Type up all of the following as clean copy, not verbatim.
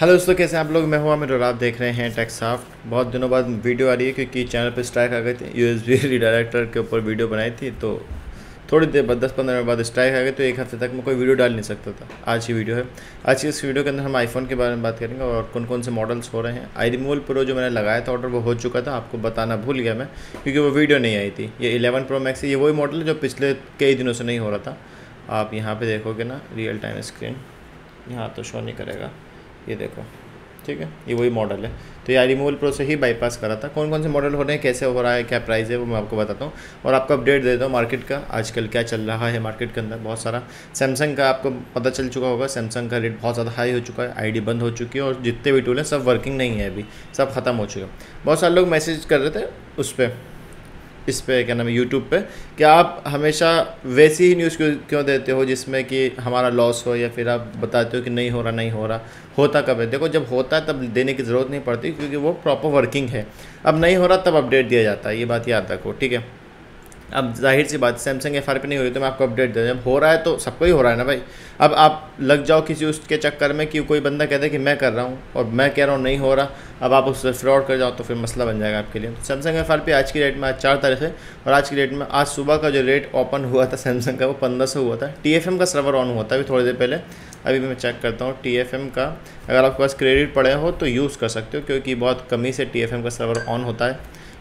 Hello दोस्तों, कैसे हैं आप लोग। मैं हूं आमिर और आप देख रहे हैं टेक साफ्ट। बहुत दिनों बाद वीडियो आ रही है क्योंकि चैनल पर स्ट्राइक आ गई थी। यूएसबी रिडायरेक्टर के ऊपर वीडियो बनाई थी तो थोड़ी देर बाद 10-15 मिनट बाद स्ट्राइक आ गई तो एक हफ्ते तक मैं कोई वीडियो डाल नहीं सकता था। आज की वीडियो है, आज की इस वीडियो के अंदर हम आईफोन के बारे में बात करेंगे और कौन कौन से मॉडल्स हो रहे हैं। iRemoval Pro जो मैंने लगाया था ऑर्डर वो हो चुका था, आपको बताना भूल गया मैं क्योंकि वो वीडियो नहीं आई थी। ये 11 Pro Max ये वही मॉडल है जो पिछले कई दिनों से नहीं हो रहा था। आप यहाँ पर देखोगे ना रियल टाइम स्क्रीन, यहाँ तो शो नहीं करेगा, ये देखो, ठीक है, ये वही मॉडल है। तो ये iRemoval Pro से ही बाईपास करा था। कौन कौन से मॉडल हो रहे हैं, कैसे हो रहा है, क्या प्राइस है, वो मैं आपको बताता हूँ और आपको अपडेट दे देता हूँ मार्केट का, आजकल क्या चल रहा है मार्केट के अंदर। बहुत सारा सैमसंग का आपको पता चल चुका होगा, सैमसंग का रेट बहुत ज़्यादा हाई हो चुका है, आईडी बंद हो चुकी है और जितने भी टूल हैं सब वर्किंग नहीं है, अभी सब ख़त्म हो चुका है। बहुत सारे लोग मैसेज कर रहे थे उस पर, इस पे क्या नाम है, यूट्यूब पे, कि आप हमेशा वैसी ही न्यूज़ क्यों देते हो जिसमें कि हमारा लॉस हो, या फिर आप बताते हो कि नहीं हो रहा नहीं हो रहा। होता कब है? देखो, जब होता है तब देने की ज़रूरत नहीं पड़ती क्योंकि वो प्रॉपर वर्किंग है। अब नहीं हो रहा तब अपडेट दिया जाता है, ये बात याद रखो, ठीक है। अब जाहिर सी बात, सैमसंग FRP नहीं हो रही तो मैं आपको अपडेट दे, जब हो रहा है तो सबको ही हो रहा है ना भाई। अब आप लग जाओ किसी उसके चक्कर में कि कोई बंदा कहता है कि मैं कर रहा हूँ और मैं कह रहा हूँ नहीं हो रहा, अब आप उससे फ्रॉड कर जाओ तो फिर मसला बन जाएगा आपके लिए। तो सैमसंग FRP आज की डेट में, आज 4 तारीख है और आज की डेट में, आज सुबह का जो रेट ओपन हुआ था सैमसंग का वो 1500 हुआ था। TFM का सर्वर ऑन हुआ था अभी थोड़ी देर पहले, अभी मैं चेक करता हूँ TFM का। अगर आपके पास क्रेडिट पड़े हो तो यूज़ कर सकते हो क्योंकि बहुत कमी से TFM का सर्वर ऑन होता है,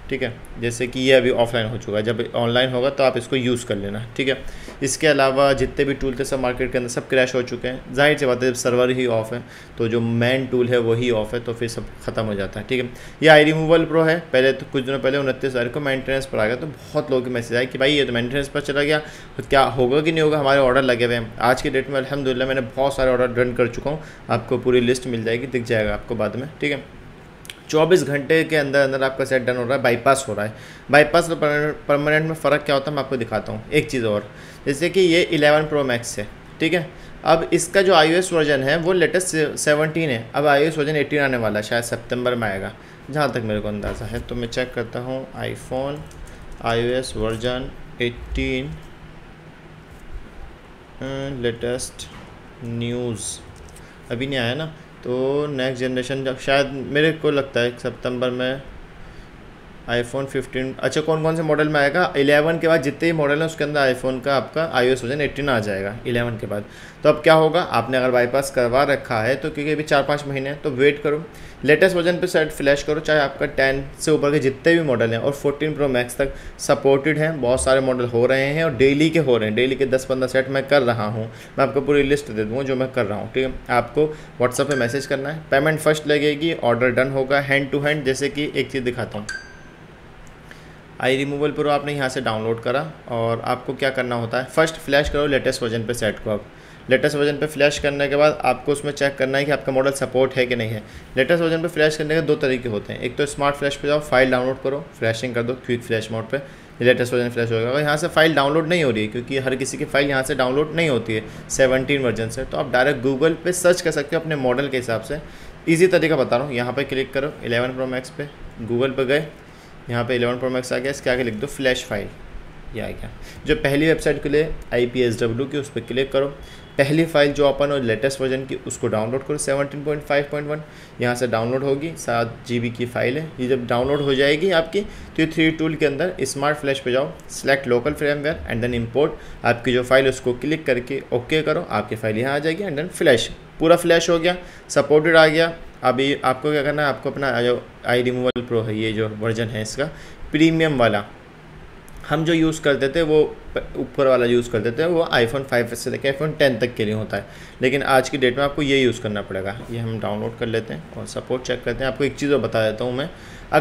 ठीक है। जैसे कि ये अभी ऑफलाइन हो चुका है, जब ऑनलाइन होगा तो आप इसको यूज़ कर लेना, ठीक है। इसके अलावा जितने भी टूल थे सब मार्केट के अंदर सब क्रैश हो चुके हैं। जाहिर सी बात है, जब सर्वर ही ऑफ है तो जो मेन टूल है वो ही ऑफ है तो फिर सब खत्म हो जाता है, ठीक है। ये iRemoval Pro है, पहले तो कुछ दिनों पहले 29 तारीख को मेंटेनेंस पर आ गया तो बहुत लोगों की मैसेज आए कि भाई ये तो मेंटेनेंस पर चला गया, क्या होगा कि नहीं होगा, हमारे ऑर्डर लगे हुए हैं। आज की डेट में अल्हम्दुलिल्लाह मैंने बहुत सारे ऑर्डर रन कर चुका हूँ, आपको पूरी लिस्ट मिल जाएगी, दिख जाएगा आपको बाद में, ठीक है। 24 घंटे के अंदर अंदर आपका सेट डन हो रहा है, बाईपास हो रहा है। बाईपास और परमानेंट में फ़र्क क्या होता है मैं आपको दिखाता हूँ। एक चीज़ और, जैसे कि ये 11 Pro Max है, ठीक है। अब इसका जो iOS वर्जन है वो लेटेस्ट 17 है, अब iOS वर्जन 18 आने वाला है, शायद सितंबर में आएगा जहाँ तक मेरे को अंदाज़ा है। तो मैं चेक करता हूँ, iPhone iOS version 18 latest news अभी नहीं आया ना, तो नेक्स्ट जनरेशन जब, शायद मेरे को लगता है सितंबर में iPhone 15। अच्छा, कौन कौन से मॉडल में आएगा? 11 के बाद जितने भी मॉडल हैं उसके अंदर iPhone का आपका iOS वर्जन 18 आ जाएगा 11 के बाद। तो अब क्या होगा, आपने अगर बाईपास करवा रखा है तो क्योंकि अभी 4-5 महीने हैं तो वेट करो, लेटेस्ट वर्जन पे सेट फ्लैश करो, चाहे आपका 10 से ऊपर के जितने भी मॉडल हैं और 14 Pro Max तक सपोर्टेड हैं। बहुत सारे मॉडल हो रहे हैं और डेली के हो रहे हैं, डेली के 10-15 सेट मैं कर रहा हूँ, मैं आपको पूरी लिस्ट दे दूँगा जो मैं कर रहा हूँ, ठीक है। आपको व्हाट्सअप पर मैसेज करना है, पेमेंट फर्स्ट लगेगी, ऑर्डर डन होगा हैंड टू हैंड। जैसे कि एक चीज़ दिखाता हूँ, iRemoval Pro आपने यहाँ से डाउनलोड करा और आपको क्या करना होता है, फर्स्ट फ्लैश करो लेटेस्ट वर्जन पे सेट को। अब लेटेस्ट वर्जन पे फ्लैश करने के बाद आपको उसमें चेक करना है कि आपका मॉडल सपोर्ट है कि नहीं है। लेटेस्ट वर्जन पे फ्लैश करने के 2 तरीके होते हैं, एक तो स्मार्ट फ्लैश पे जाओ, फाइल डाउनलोड करो, फ्लैशिंग कर दो क्विक फ्लैश मोड पे, लेटेस्ट वर्जन फ्लैश होगा। अगर यहाँ से फाइल डाउनलोड नहीं हो रही है क्योंकि हर किसी की फाइल यहाँ से डाउनलोड नहीं होती है 17 वर्जन से, तो आप डायरेक्ट गूगल पे सर्च कर सकते हो अपने मॉडल के हिसाब से। ईजी तरीका बता रहा हूँ, यहाँ पर क्लिक करो 11 Pro Max पे, गूगल पर गए, यहाँ पे 11 Pro Max आ गया, इसके आगे लिख दो फ्लैश फाइल, ये आ गया। जो पहली वेबसाइट के लिए IPSW की, उस पर क्लिक करो, पहली फ़ाइल जो अपन और लेटेस्ट वर्जन की उसको डाउनलोड करो 17.5.1, यहाँ से डाउनलोड होगी, 7 GB की फ़ाइल है। ये जब डाउनलोड हो जाएगी आपकी तो ये 3 टूल के अंदर स्मार्ट फ्लैश पे जाओ, select local firmware and then import, आपकी जो फाइल उसको क्लिक करके ओके करो, आपकी फ़ाइल यहाँ आ जाएगी एंड देन फ्लैश, पूरा फ्लैश हो गया, सपोर्टेड आ गया। अभी आपको क्या करना है, आपको अपना जो iRemoval Pro है ये जो वर्जन है इसका प्रीमियम वाला, हम जो यूज़ करते थे वो ऊपर वाला यूज़ करते थे, वो iPhone 5 से लेकर iPhone 10 तक के लिए होता है, लेकिन आज की डेट में आपको ये यूज़ करना पड़ेगा। ये हम डाउनलोड कर लेते हैं और सपोर्ट चेक करते हैं। आपको एक चीज़ और बता देता हूँ मैं,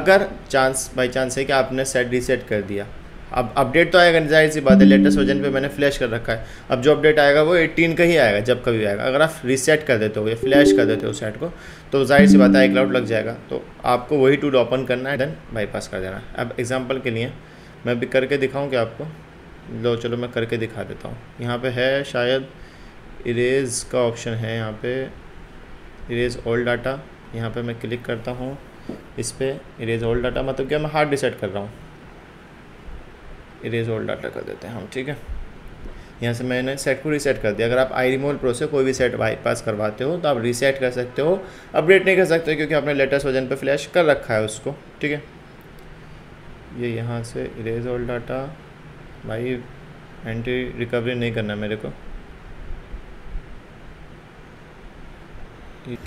अगर चांस बाई चांस है कि आपने सेट रीसेट कर दिया, अब अपडेट तो आएगा, जाहिर सी बात है लेटेस्ट वर्जन पे मैंने फ्लैश कर रखा है, अब जो अपडेट आएगा वो 18 का ही आएगा जब कभी आएगा। अगर आप रीसेट कर देते हो या फ्लैश कर देते हो सेट को तो जाहिर सी बात है iCloud लग जाएगा, तो आपको वही टूल ओपन करना है, देन बाईपास कर देना है। अब एग्जांपल के लिए मैं भी करके दिखाऊँ क्या आपको, लो चलो मैं करके दिखा देता हूँ। यहाँ पर है शायद इरेज़ का ऑप्शन है, यहाँ पर इरेज़ ऑल डाटा, यहाँ पर मैं क्लिक करता हूँ इस पर, इरेज़ ऑल डाटा मतलब क्या, मैं हार्ड रीसेट कर रहा हूँ, इरेज ऑल डाटा कर देते हैं हम, ठीक है। यहाँ से मैंने सेट को रीसेट कर दिया। अगर आप iRemoval Pro से कोई भी सेट बाईपास करवाते हो तो आप रीसेट कर सकते हो, अपडेट नहीं कर सकते क्योंकि आपने लेटेस्ट वर्जन पे फ्लैश कर रखा है उसको। ठीक है, ये यहाँ से इरेज ऑल डाटा, भाई एंटी रिकवरी नहीं करना मेरे को। ठीक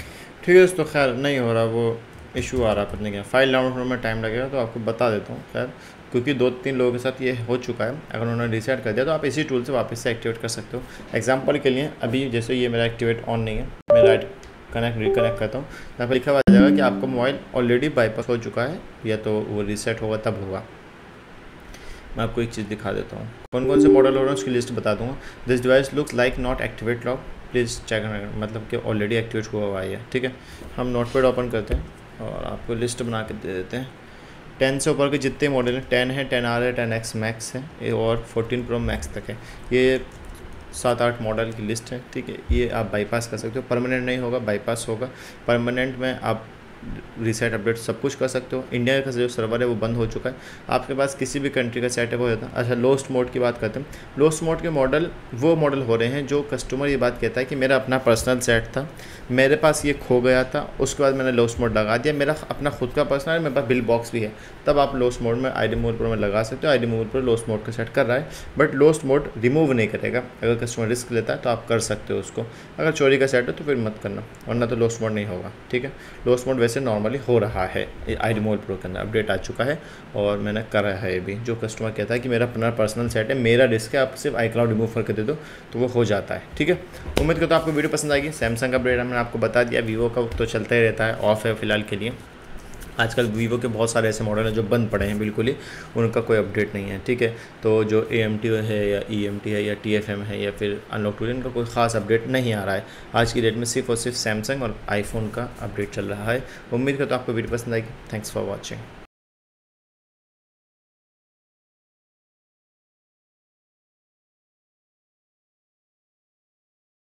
है दोस्तों, खैर नहीं हो रहा, वो इशू आ रहा पता नहीं क्या, फाइल डाउनलोड होने में टाइम लगेगा तो आपको बता देता हूँ। खैर क्योंकि 2-3 लोगों के साथ ये हो चुका है, अगर उन्होंने रीसेट कर दिया तो आप इसी टूल से वापस से एक्टिवेट कर सकते हो। एग्जांपल के लिए अभी जैसे ये मेरा एक्टिवेट ऑन नहीं है, मैं राइट कनेक्ट रिकनेक्ट करता हूँ, यहाँ पर लिखा हुआ आ जाएगा कि आपका मोबाइल ऑलरेडी बाईपास हो चुका है या तो वो रीसेट होगा तब होगा। मैं आपको एक चीज़ दिखा देता हूँ, कौन कौन से मॉडल हो रहे हैं उसकी लिस्ट बता दूँगा। This device looks like not activate lock please check, मतलब कि ऑलरेडी एक्टिवेट हुआ हुआ है। ठीक है, हम नोटपैड ओपन करते हैं और आपको लिस्ट बना के दे देते हैं। 10 से ऊपर के जितने मॉडल हैं, 10 है, 10R है, 10X मैक्स है और 14 प्रो मैक्स तक है, ये 7-8 मॉडल की लिस्ट है। ठीक है, ये आप बाईपास कर सकते हो, परमानेंट नहीं होगा, बाईपास होगा। परमानेंट में आप रीसेट अपडेट सब कुछ कर सकते हो। इंडिया का जो सर्वर है वो बंद हो चुका है, आपके पास किसी भी कंट्री का सेटअप हो जाता है। अच्छा, लोस्ट मोड की बात करते हैं। लोस्ट मोड के मॉडल वो मॉडल हो रहे हैं जो कस्टमर ये बात कहता है कि मेरा अपना पर्सनल सेट था, मेरे पास ये खो गया था, उसके बाद मैंने लोस्ट मोड लगा दिया, मेरा अपना खुद का पर्सनल है, मेरे पास बिल बॉक्स भी है, तब आप लोस्ट मोड में iRemoval Pro में लगा सकते हो। iRemoval Pro लोस्ट मोड का सेट कर रहा है, बट लोस्ट मोड रिमूव नहीं करेगा। अगर कस्टमर रिस्क लेता है तो आप कर सकते हो उसको, अगर चोरी का सेट हो तो फिर मत करना, वरना तो लोस्ट मोड नहीं होगा। ठीक है, लोस्ट मोड से नॉर्मली हो रहा है, iRemoval Pro के अंदर अपडेट आ चुका है और मैंने कर रहा है। भी जो कस्टमर कहता है कि मेरा अपना पर्सनल सेट है, मेरा रिस्क है, आप सिर्फ iCloud रिमूव करके दे दो तो वो हो जाता है। ठीक है, उम्मीद करता हूं आपको वीडियो पसंद आएगी। सैमसंग का अपडेट मैंने आपको बता दिया, वीवो का तो चलता ही रहता है, ऑफ है फिलहाल के लिए। आजकल वीवो के बहुत सारे ऐसे मॉडल हैं जो बंद पड़े हैं, बिल्कुल ही उनका कोई अपडेट नहीं है। ठीक है, तो जो AMT है या EMT है या TFM है या फिर अनलॉक टूल, इनका कोई ख़ास अपडेट नहीं आ रहा है। आज की डेट में सिर्फ और सिर्फ सैमसंग और आईफोन का अपडेट चल रहा है। उम्मीद करता हूं आपको वीडियो पसंद आएगी। Thanks for watching.